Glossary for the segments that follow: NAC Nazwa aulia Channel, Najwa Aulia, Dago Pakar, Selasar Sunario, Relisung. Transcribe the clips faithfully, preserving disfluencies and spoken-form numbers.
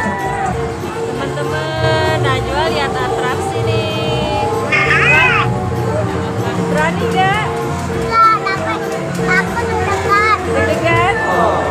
Teman-teman, Najwa lihat atraksi nih. Berani nggak? Enggak, takut. Takut mendekat. Mendekat? Oh.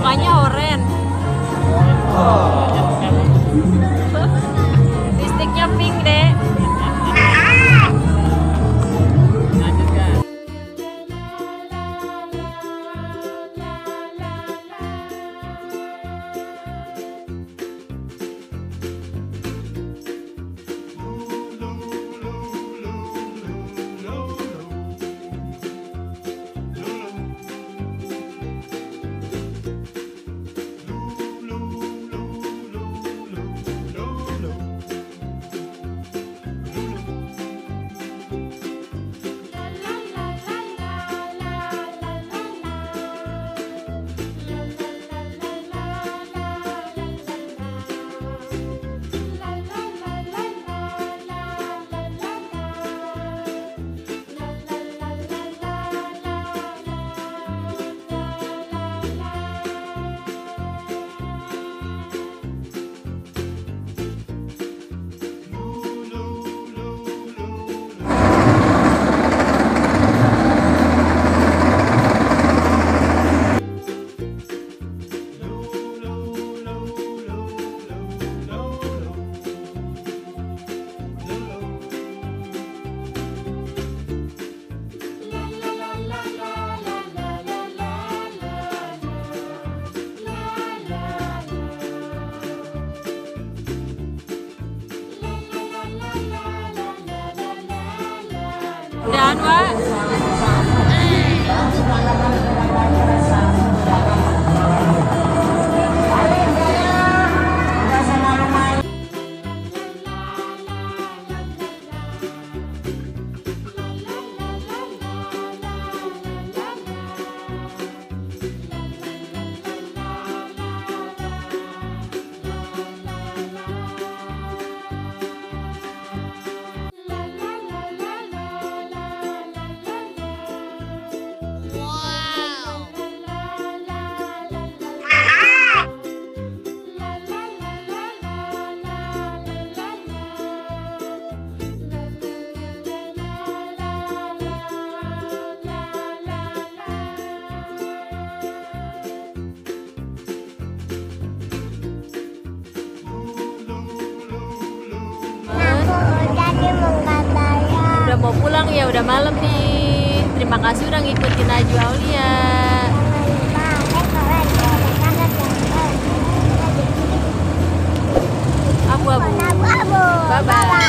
mukanya oranye. Lipstiknya pink deh. Dan Wak mau pulang ya, udah malam nih. Terima kasih udah ngikutin Najwa Aulia. Abu-abu. Bye-bye.